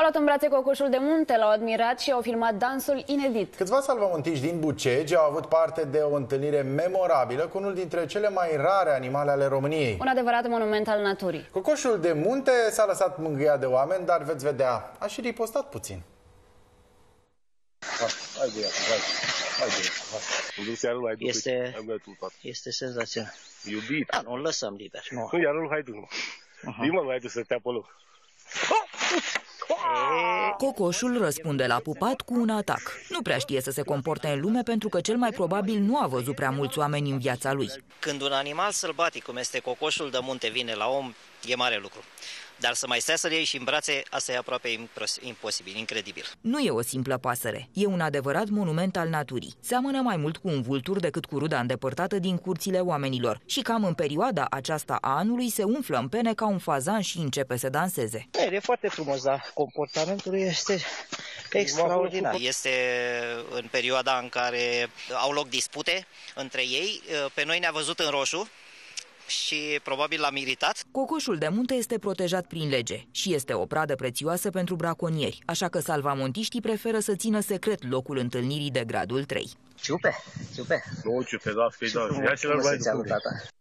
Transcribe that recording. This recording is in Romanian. Au luat în brațe cocoșul de munte, l-au admirat și au filmat dansul inedit. Câțiva salvământiști din Bucegi au avut parte de o întâlnire memorabilă cu unul dintre cele mai rare animale ale României. Un adevărat monument al naturii. Cocoșul de munte s-a lăsat mângâiat de oameni, dar veți vedea, a și ripostat puțin. Este senzațional. Iubit. Da, nu-l lăsăm liber. Nu, iar nu-l haidul. Dimă, nu haidul să te apă loc. Cocoșul răspunde la pupat cu un atac. Nu prea știe să se comporte în lume pentru că cel mai probabil nu a văzut prea mulți oameni în viața lui. Când un animal sălbatic, cum este cocoșul de munte, vine la om, e mare lucru. Dar să mai stea să-l iei și în brațe, asta e aproape imposibil, incredibil. Nu e o simplă pasăre, e un adevărat monument al naturii. Seamănă mai mult cu un vultur decât cu ruda îndepărtată din curțile oamenilor. Și cam în perioada aceasta a anului se umflă în pene ca un fazan și începe să danseze. E foarte frumos, dar comportamentul este extraordinar. Este în perioada în care au loc dispute între ei. Pe noi ne-a văzut în roșu și probabil l-am iritat. Cocoșul de munte este protejat prin lege și este o pradă prețioasă pentru braconieri, așa că salvamontiștii preferă să țină secret locul întâlnirii de gradul 3. Ciupe, ciupe. Ia și la